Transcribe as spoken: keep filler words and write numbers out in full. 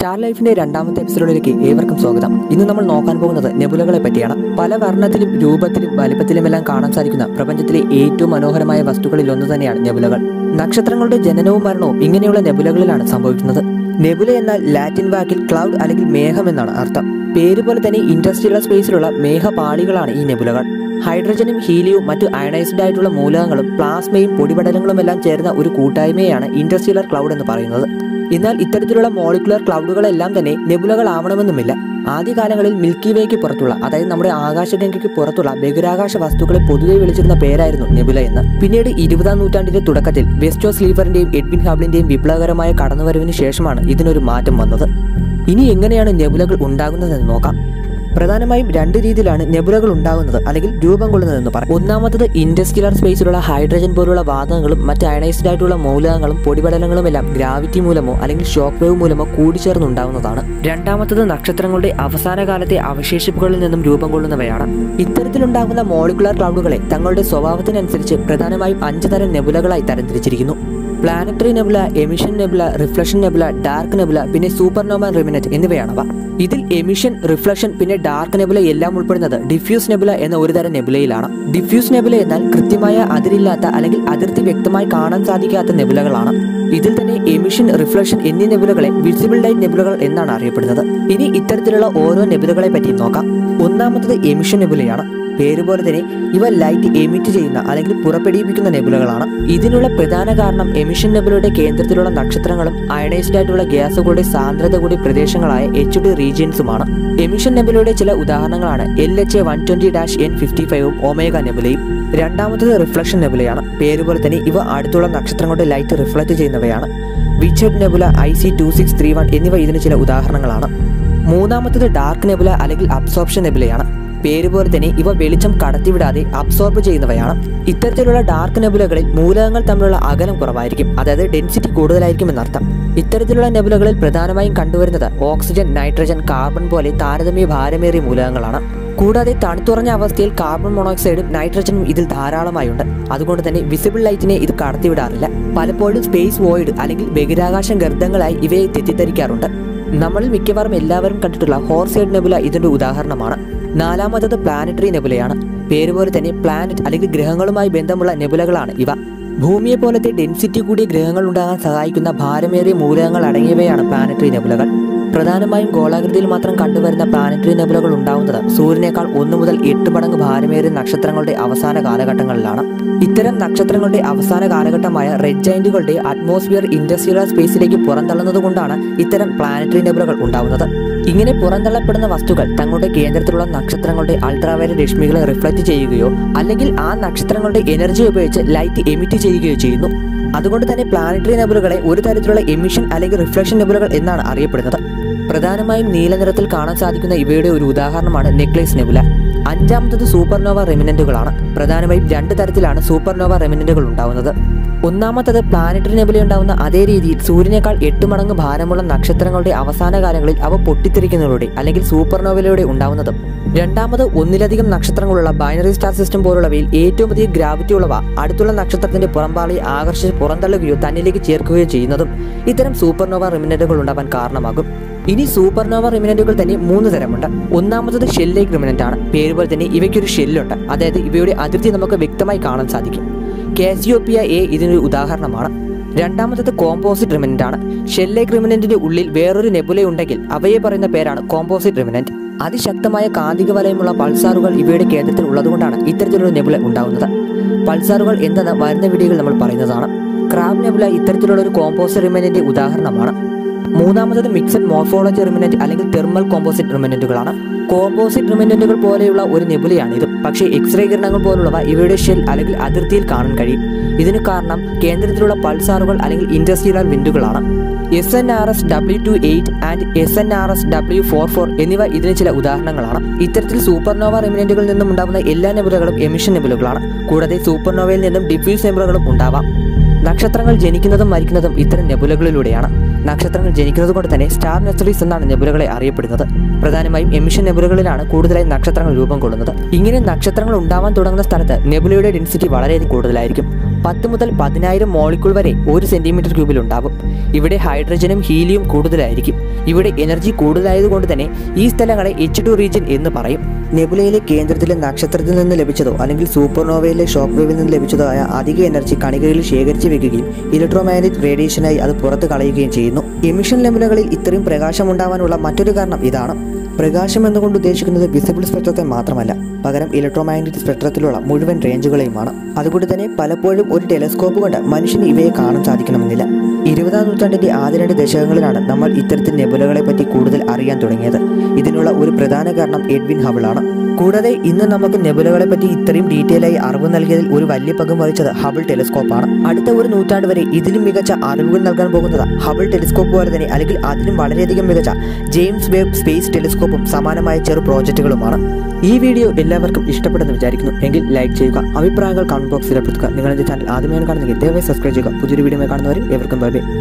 Star ലൈഫിന്റെ രണ്ടാമത്തെ എപ്പിസോഡിലേക്ക് ഏവർക്കും സ്വാഗതം. ഇന്ന് നമ്മൾ നോക്കാൻ പോകുന്നത് നെബുലകളെ പറ്റിയാണ്. പല വർണ്ണത്തിലും രൂപത്തിലും വലിപ്പത്തിലുമെല്ലാം കാണാൻ സാധിക്കുന്ന പ്രപഞ്ചത്തിലെ ഏറ്റവും മനോഹരമായ വസ്തുക്കളിൽ ഒന്ന് തന്നെയാണ് നെബുലകൾ. നക്ഷത്രങ്ങളുടെ ജനനവും മരണവും ഇങ്ങനെയുള്ള നെബുലകളിലാണ് സംഭവിക്കുന്നത്. നെബുല എന്നാൽ ലാറ്റിൻ വാക്കിൽ ക്ലൗഡ് അല്ലെങ്കിൽ മേഘം എന്നാണ് അർത്ഥം. പേരുപോലെ തന്നെ ഇൻഡസ്ട്രിയൽ സ്പേസിലുള്ള മേഘപാളികളാണ് ഈ നെബുലകൾ. ഹൈഡ്രജനും ഹീലിയവും മറ്റു അയണൈസ്ഡ് ആയിട്ടുള്ള മൂലകങ്ങളും പ്ലാസ്മയും പൊടിപടലങ്ങളുമെല്ലാം ചേർന്ന ഒരു കൂട്ടായ്മയാണ് ഇൻഡസ്ട്രിയൽ ക്ലൗഡ് എന്ന് പറയുന്നത്. എന്നാൽ ഇത്തരത്തിലുള്ള മോളിക്കുലർ ക്ലൗഡുകളെല്ലാം തന്നെ നെബുലകളാവണമെന്നുമില്ല. ആദ്യകാലങ്ങളിൽ മിൽക്കി വേക്ക് പുറത്തുള്ള, അതായത് നമ്മുടെ ആകാശഗംഗയ്ക്ക് പുറത്തുള്ള ബഹിരാകാശ വസ്തുക്കളെ പൊതുവെ വിളിച്ചിരുന്ന പേരായിരുന്നു നെബുല എന്ന്. പിന്നീട് ഇരുപതാം നൂറ്റാണ്ടിന്റെ തുടക്കത്തിൽ വെസ്റ്റോ സ്ലീഫറിന്റെയും എഡ്വിൻ ഹബിളിന്റെയും വിപ്ലവകരമായ കടന്നുവരവിന് ശേഷമാണ് ഇതിനൊരു മാറ്റം വന്നത്. ഇനി എങ്ങനെയാണ് നെബുലകൾ ഉണ്ടാകുന്നതെന്ന് നോക്കാം. പ്രധാനമായും രണ്ട് രീതിയിലാണ് നെബുലകൾ ഉണ്ടാകുന്നത് അല്ലെങ്കിൽ രൂപം കൊള്ളുന്നതെന്ന് പറയാം. ഒന്നാമത്തത് ഇൻഡസ്ട്രിയൽ സ്പേസിലുള്ള ഹൈഡ്രജൻ പോലുള്ള വാതകങ്ങളും മറ്റ് അയണൈസ്ഡ് ആയിട്ടുള്ള മൂലകങ്ങളും പൊടിപടലങ്ങളും എല്ലാം ഗ്രാവിറ്റി മൂലമോ അല്ലെങ്കിൽ ഷോക്ക് വേവ് മൂലമോ കൂടിച്ചേർന്നുണ്ടാകുന്നതാണ്. രണ്ടാമത്തത് നക്ഷത്രങ്ങളുടെ അവസാന കാലത്തെ അവശേഷിപ്പുകളിൽ നിന്നും രൂപം കൊള്ളുന്നവയാണ്. ഇത്തരത്തിലുണ്ടാകുന്ന മോളിക്കുലർ ക്ലൗഡുകളെ തങ്ങളുടെ സ്വഭാവത്തിനനുസരിച്ച് പ്രധാനമായും അഞ്ച് തരം നെബുലകളായി തരംതിരിച്ചിരിക്കുന്നു. Planetary nebula, emission nebula, reflection nebula, dark nebula, പിന്നെ സൂപ്പർനോവ റിമിനറ്റ് എന്നിവയാണവ. ഇതിൽ എമിഷൻ, റിഫ്ലക്ഷൻ, പിന്നെ ഡാർക്ക് നെബുല എല്ലാം ഉൾപ്പെടുന്നത് ഡിഫ്യൂസ് നെബുല എന്ന ഒരു തരം നെബുലയിലാണ്. ഡിഫ്യൂസ് നെബുല എന്നാൽ കൃത്യമായ അതിരില്ലാത്ത അല്ലെങ്കിൽ അതിർത്തി വ്യക്തമായി കാണാൻ സാധിക്കാത്ത നെബുലകളാണ്. ഇതിൽ തന്നെ എമിഷൻ, റിഫ്ലക്ഷൻ എന്നീ നെബുലകളെ വിസിബിൾ ലൈറ്റ് നെബുലകൾ എന്നാണ് അറിയപ്പെടുന്നത്. ഇനി ഇത്തരത്തിലുള്ള ഓരോ നെബുലകളെ പറ്റി നോക്കാം. ഒന്നാമത്തത് എമിഷൻ നെബുലയാണ്. പേരുപോലെ തന്നെ ഇവ ലൈറ്റ് എമിറ്റ് ചെയ്യുന്ന അല്ലെങ്കിൽ പുറപ്പെടുവിക്കുന്ന നെബുലകളാണ്. ഇതിനുള്ള പ്രധാന കാരണം എമിഷൻ നെബുലയുടെ കേന്ദ്രത്തിലുള്ള നക്ഷത്രങ്ങളും അയണൈസ്ഡ് ആയിട്ടുള്ള ഗ്യാസുകളുടെ സാന്ദ്രത കൂടി പ്രദേശങ്ങളായ എച്ച് ഡി റീജിയൻസുമാണ്. എമിഷൻ നെബുലയുടെ ചില ഉദാഹരണങ്ങളാണ് L H A one twenty dash N fifty ഫൈവും ഒമേഗ നെബുലയും. രണ്ടാമത്തത് റിഫ്ലക്ഷൻ നെബുലയാണ്. പേരുപോലെ തന്നെ ഇവ അടുത്തുള്ള നക്ഷത്രങ്ങളുടെ ലൈറ്റ് റിഫ്ലക്ട് ചെയ്യുന്നവയാണ്. Witch head nebula, I C two six three one എന്നിവ ഇതിന് ചില ഉദാഹരണങ്ങളാണ്. മൂന്നാമത്തത് ഡാർക്ക് നെബുല അല്ലെങ്കിൽ അബ്സോർപ്ഷൻ നെബുലയാണ്. പേരുപോലെ തന്നെ ഇവ വെളിച്ചം കടത്തിവിടാതെ അബ്സോർബ് ചെയ്യുന്നവയാണ്. ഇത്തരത്തിലുള്ള ഡാർക്ക് നെബുലകളിൽ മൂലകങ്ങൾ തമ്മിലുള്ള അകലം കുറവായിരിക്കും, അതായത് ഡെൻസിറ്റി കൂടുതലായിരിക്കും എന്നർത്ഥം. ഇത്തരത്തിലുള്ള നെബുലകളിൽ പ്രധാനമായും കണ്ടുവരുന്നത് ഓക്സിജൻ, നൈട്രജൻ, കാർബൺ പോലെ താരതമ്യ ഭാരമേറിയ മൂലകങ്ങളാണ്. കൂടാതെ തണുത്തുറഞ്ഞ അവസ്ഥയിൽ കാർബൺ മോണോക്സൈഡും നൈട്രജനും ഇതിൽ ധാരാളമായുണ്ട്. അതുകൊണ്ട് തന്നെ വിസിബിൾ ലൈറ്റിനെ ഇത് കടത്തിവിടാറില്ല. പലപ്പോഴും സ്പേസ് വോയിഡ് അല്ലെങ്കിൽ ബഹിരാകാശ ഗർത്തങ്ങളായി ഇവയെ തെറ്റിദ്ധരിക്കാറുണ്ട്. നമ്മൾ മിക്കവാറും എല്ലാവരും കണ്ടിട്ടുള്ള ഹോർസൈഡ് നെബുല ഇതിൻ്റെ ഉദാഹരണമാണ്. നാലാമത്തത് പ്ലാനറ്ററി നെബുലയാണ്. പേരുപോലെ തന്നെ പ്ലാനറ്റ് അല്ലെങ്കിൽ ഗ്രഹങ്ങളുമായി ബന്ധമുള്ള നെബുലകളാണ് ഇവ. ഭൂമിയെ പോലത്തെ ഡെൻസിറ്റി കൂടിയ ഗ്രഹങ്ങൾ ഉണ്ടാകാൻ സഹായിക്കുന്ന ഭാരമേറിയ മൂലകങ്ങൾ അടങ്ങിയവയാണ് പ്ലാനറ്ററി നെബുലകൾ. പ്രധാനമായും ഗോളാകൃതിയിൽ മാത്രം കണ്ടുവരുന്ന പ്ലാനറ്ററി നെബുലകൾ ഉണ്ടാകുന്നത് സൂര്യനേക്കാൾ ഒന്നു മുതൽ എട്ട് മടങ്ങ് ഭാരമേറിയ നക്ഷത്രങ്ങളുടെ അവസാന കാലഘട്ടങ്ങളിലാണ്. ഇത്തരം നക്ഷത്രങ്ങളുടെ അവസാന കാലഘട്ടമായ റെഡ് ജയന്റുകളുടെ അറ്റ്മോസ്ഫിയർ ഇൻഡസ്ട്രിയൽ സ്പേസിലേക്ക് പുറന്തള്ളുന്നത് കൊണ്ടാണ് ഇത്തരം പ്ലാനറ്ററി നെബുലകൾ ഉണ്ടാകുന്നത്. ഇങ്ങനെ പുറന്തള്ളപ്പെടുന്ന വസ്തുക്കൾ തങ്ങളുടെ കേന്ദ്രത്തിലുള്ള നക്ഷത്രങ്ങളുടെ അൾട്രാവയലറ്റ് രശ്മികളെ റിഫ്ലക്ട് ചെയ്യുകയോ അല്ലെങ്കിൽ ആ നക്ഷത്രങ്ങളുടെ എനർജി ഉപയോഗിച്ച് ലൈറ്റ് എമിറ്റ് ചെയ്യുകയോ ചെയ്യുന്നു. അതുകൊണ്ട് തന്നെ പ്ലാനറ്ററി നെബുലകളെ ഒരു തരത്തിലുള്ള എമിഷൻ അല്ലെങ്കിൽ റിഫ്ലക്ഷൻ നെബുലകൾ എന്നാണ് അറിയപ്പെടുന്നത്. പ്രധാനമായും നീല നിറത്തിൽ കാണാൻ സാധിക്കുന്ന ഇവയുടെ ഒരു ഉദാഹരണമാണ് നെക്ലേസ് നെബുല. അഞ്ചാമത്തത് സൂപ്പർനോവ റെമിനന്റുകളാണ്. പ്രധാനമായും രണ്ട് തരത്തിലാണ് സൂപ്പർനോവ റെമിനന്റുകൾ ഉണ്ടാകുന്നത്. ഒന്നാമത്തത് പ്ലാനറ്ററി നെബുലയുണ്ടാകുന്ന അതേ രീതിയിൽ സൂര്യനേക്കാൾ എട്ട് മടങ്ങ് ഭാരമുള്ള നക്ഷത്രങ്ങളുടെ അവസാന കാലങ്ങളിൽ അവ പൊട്ടിത്തെറിക്കുന്നതിലൂടെ അല്ലെങ്കിൽ സൂപ്പർനോവയിലൂടെ ഉണ്ടാകുന്നതും. രണ്ടാമത് ഒന്നിലധികം നക്ഷത്രങ്ങളുള്ള ബൈനറി സ്റ്റാർ സിസ്റ്റം പോലുള്ളവയിൽ ഏറ്റവും അധികം ഗ്രാവിറ്റി ഉള്ളവ അടുത്തുള്ള നക്ഷത്രത്തിന്റെ പുറംപാളിയെ ആകർഷിച്ച് പുറന്തള്ളുകയോ തന്നിലേക്ക് ചേർക്കുകയോ ചെയ്യുന്നതും ഇത്തരം സൂപ്പർനോവ റെമിനന്റുകൾ ഉണ്ടാവാൻ കാരണമാകും. ഇനി സൂപ്പർനോവ റിമിനന്റുകൾ തന്നെ മൂന്ന് തരമുണ്ട്. ഒന്നാമത്തത് ഷെൽ ലൈക്ക് റിമിനന്റ് ആണ്. പേരുപോലെ തന്നെ ഇവയ്ക്കൊരു ഷെല്ലുണ്ട്, അതായത് ഇവയുടെ അതിർത്തി നമുക്ക് വ്യക്തമായി കാണാൻ സാധിക്കും. കാസിയോപ്പിയ എ ഇതിനൊരു ഉദാഹരണമാണ്. രണ്ടാമത്തത് കോമ്പോസിറ്റ് റിമിനന്റ് ആണ്. ഷെൽ ലൈക്ക് റിമിനന്റിന്റെ ഉള്ളിൽ വേറൊരു നെബുല ഉണ്ടെങ്കിൽ അവയെ പറയുന്ന പേരാണ് കോമ്പോസിറ്റ് റിമിനന്റ്. അതിശക്തമായ കാന്തിക വലയമുള്ള പൾസാറുകൾ ഇവയുടെ കേന്ദ്രത്തിൽ ഉള്ളതുകൊണ്ടാണ് ഇത്തരത്തിലുള്ള നെബുല ഉണ്ടാകുന്നത്. പൾസാറുകൾ എന്തെന്ന് വരുന്ന വീഡിയോകൾ നമ്മൾ പറയുന്നതാണ്. ക്രാബ് നെബുല ഇത്തരത്തിലുള്ള ഒരു കോമ്പോസിറ്റ് റിമിനന്റിന്റെ ഉദാഹരണമാണ്. മൂന്നാമത്തത് മിക്സഡ് മോർഫോളജി റിമിനന്റ് അല്ലെങ്കിൽ തെർമൽ കോമ്പോസിറ്റ് റിമിനന്റുകളാണ്. കോമ്പോസിറ്റ് റിമിനന്റുകൾ പോലെയുള്ള ഒരു നെബുലയാണ് ഇത്. പക്ഷേ എക്സ്റേ കിരണങ്ങൾ പോലുള്ളവ ഇവയുടെ ഷെൽ അല്ലെങ്കിൽ അതിർത്തിയിൽ കാണാൻ കഴിയും. ഇതിന് കാരണം കേന്ദ്രത്തിലുള്ള പൾസാറുകൾ അല്ലെങ്കിൽ ഇൻഡസ്ട്രിയൽ വിൻഡുകളാണ്. S N R S W two eight and S N R S W four four എന്നിവ ഇതിന് ചില ഉദാഹരണങ്ങളാണ്. ഇത്തരത്തിൽ സൂപ്പർനോവ റിമിനന്റുകളിൽ നിന്നും ഉണ്ടാകുന്ന എല്ലാ നെബുലകളും എമിഷൻ നെബുലകളാണ്. കൂടാതെ സൂപ്പർനോവയിൽ നിന്നും ഡിഫ്യൂസ് നെബുലകളും ഉണ്ടാവാം. നക്ഷത്രങ്ങൾ ജനിക്കുന്നതും മരിക്കുന്നതും ഇത്തരം നെബുലകളിലൂടെയാണ്. നക്ഷത്രങ്ങൾ ജനിക്കുന്നത് കൊണ്ട് തന്നെ സ്റ്റാർ നെബുലീസ് എന്നാണ് നെബുലകളെ അറിയപ്പെടുന്നത്. പ്രധാനമായും എമിഷൻ നെബുലകളിലാണ് കൂടുതലായി നക്ഷത്രങ്ങൾ രൂപം കൊള്ളുന്നത്. ഇങ്ങനെ നക്ഷത്രങ്ങൾ ഉണ്ടാവാൻ തുടങ്ങുന്ന സ്ഥലത്ത് നെബുലയുടെ ഡെൻസിറ്റി വളരെയധികം കൂടുതലായിരിക്കും. പത്ത് മുതൽ പതിനായിരം മോളിക്യൂൾ വരെ ഒരു സെന്റിമീറ്റർ ക്യൂബിൽ ഉണ്ടാകും. ഇവിടെ ഹൈഡ്രജനും ഹീലിയും കൂടുതലായിരിക്കും. ഇവിടെ എനർജി കൂടുതലായതുകൊണ്ട് തന്നെ ഈ സ്ഥലങ്ങളെ എച്ച് ടു റീജിയൻ എന്ന് പറയും. നെബുലയിലെ കേന്ദ്രത്തിലെ നക്ഷത്രത്തിൽ നിന്ന് ലഭിച്ചതോ അല്ലെങ്കിൽ സൂപ്പർനോവയിലെ ഷോക്ക് വേവിൽ നിന്ന് ലഭിച്ചതോ ആയ അധിക എനർജി കണികകളിൽ ശേഖരിച്ച് വെക്കുകയും ഇലക്ട്രോമാഗ്നറ്റിക് റേഡിയേഷനായി അത് പുറത്ത് കളയുകയും ചെയ്യുന്നു. എമിഷൻ നെബുലകളിൽ ഇത്രയും പ്രകാശം ഉണ്ടാവാനുള്ള മറ്റൊരു കാരണം ഇതാണ്. പ്രകാശം എന്നുകൊണ്ട് ഉദ്ദേശിക്കുന്നത് വിസിബിൾ സ്പെക്ട്രത്തെ മാത്രമല്ല, പകരം ഇലക്ട്രോമാഗ്നറ്റിക് സ്പെക്ട്രത്തിലുള്ള മുഴുവൻ റേഞ്ചുകളെയുമാണ്. അതുകൊണ്ട് തന്നെ പലപ്പോഴും ഒരു ടെലസ്കോപ്പ് കൊണ്ട് മനുഷ്യന് ഇവയെ കാണാൻ സാധിക്കണമെന്നില്ല. ഇരുപതാം നൂറ്റാണ്ടിൻ്റെ ആദ്യ രണ്ട് ദശകങ്ങളിലാണ് നമ്മൾ ഇത്തരത്തിൽ നെബുലകളെ പറ്റി കൂടുതൽ അറിയാൻ തുടങ്ങിയത്. ഇതിനുള്ള ഒരു പ്രധാന കാരണം എഡ്വിൻ ഹബിളാണ്. കൂടാതെ ഇന്ന് നമുക്ക് നെബുലകളെ പറ്റി ഇത്രയും ഡീറ്റെയിൽ ആയി അറിവ് നൽകിയതിൽ ഒരു വലിയ പങ്കും വഹിച്ചത് ഹബിൾ ടെലിസ്കോപ്പാണ്. അടുത്ത ഒരു നൂറ്റാണ്ട് വരെ ഇതിലും മികച്ച അറിവുകൾ നൽകാൻ പോകുന്നത് ഹബിൾ ടെലിസ്കോപ്പ് പോലെ തന്നെ അല്ലെങ്കിൽ അതിലും വളരെയധികം മികച്ച ജെയിംസ് വെബ് സ്പേസ് ടെലിസ്കോപ്പും സമാനമായ ചെറു പ്രോജക്റ്റുകളുമാണ്. ഈ വീഡിയോ എല്ലാവർക്കും ഇഷ്ടപ്പെടുമെന്ന് വിചാരിക്കുന്നു. എങ്കിൽ ലൈക്ക് ചെയ്യുക, അഭിപ്രായങ്ങൾ കമന്റ് ബോക്സിൽ രേഖപ്പെടുത്തുക. നിങ്ങളുടെ ചാനൽ ആദ്യമായി കാണുന്നെങ്കിൽ ദയവായി സബ്സ്ക്രൈബ് ചെയ്യുക. പുതിയൊരു വീഡിയോ കാണുന്നവരും എവർക്കും ബൈ ബൈ.